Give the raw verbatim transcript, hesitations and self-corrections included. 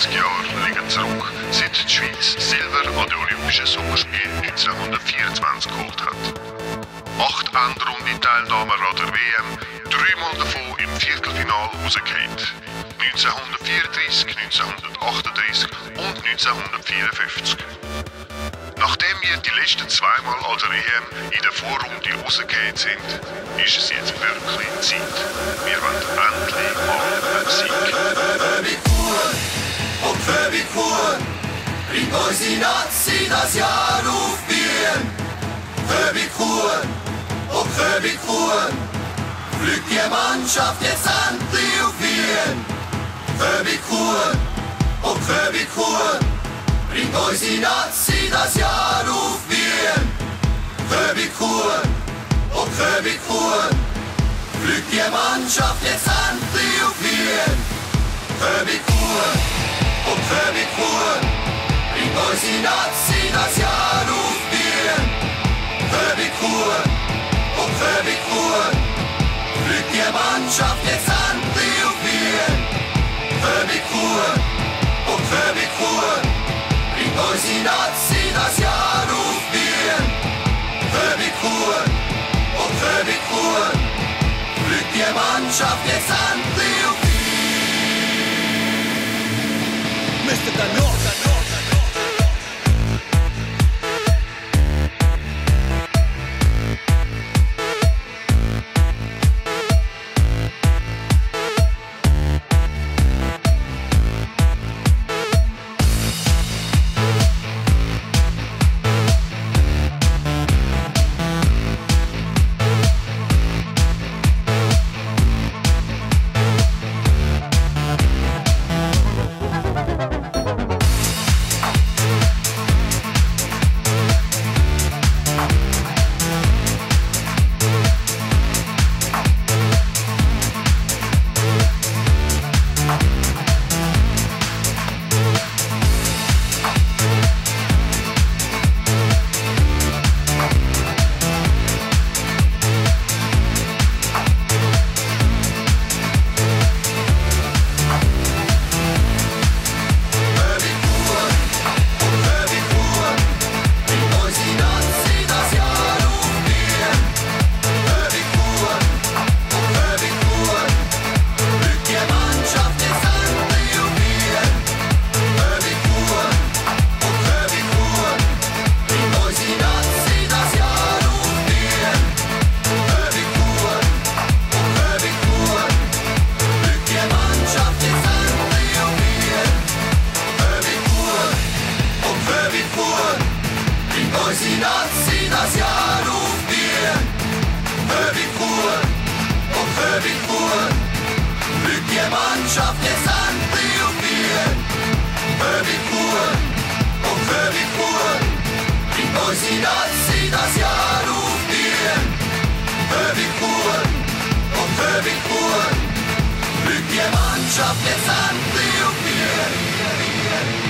fünfundfünfziger Jahren liegen zurück, seit die Schweiz Silber an den Olympischen Sommerspielen neunzehnhundertvierundzwanzig geholt hat. Acht Endrundenteilnahmen an der W M, dreimal davon im Viertelfinale rausgefallen. neunzehnhundertvierunddreißig, neunzehnhundertachtunddreißig und neunzehnhundertvierundfünfzig. Nachdem wir die letzten zweimal an der E M in der Vorrunde rausgefallen sind, ist es jetzt wirklich Zeit. Wir wollen endlich mal einen Sieg. Mit Fuhren und für mit Fuhren bringt unsere Nazi das Jahr auf Bieren. Für mit Fuhren und für mit Fuhren fliegt die Mannschaft jetzt endlich auf Bieren. Für mit Fuhren und für mit Fuhren bringt unsere Nazi das Jahr auf Wien. Köbi Kuhn, oh Köbi Kuhn, fliegt die Mannschaft jetzt endlich auf Wien. Köbi Kuhn, oh Köbi Kuhn, bringt unsere Nazi das Jahr auf Wien. Köbi Kuhn, oh Köbi Kuhn, fliegt die Mannschaft jetzt endlich auf Wien. Köbi Kuhn, oh Köbi Kuhn, unsere Nazi das Jahr auf Bieren. Köbi Kuhn, oh Köbi Kuhn, fliegt die Mannschaft jetzt endlich auf Bieren. Mister Da-Nos, Mannschaft jetzt an, die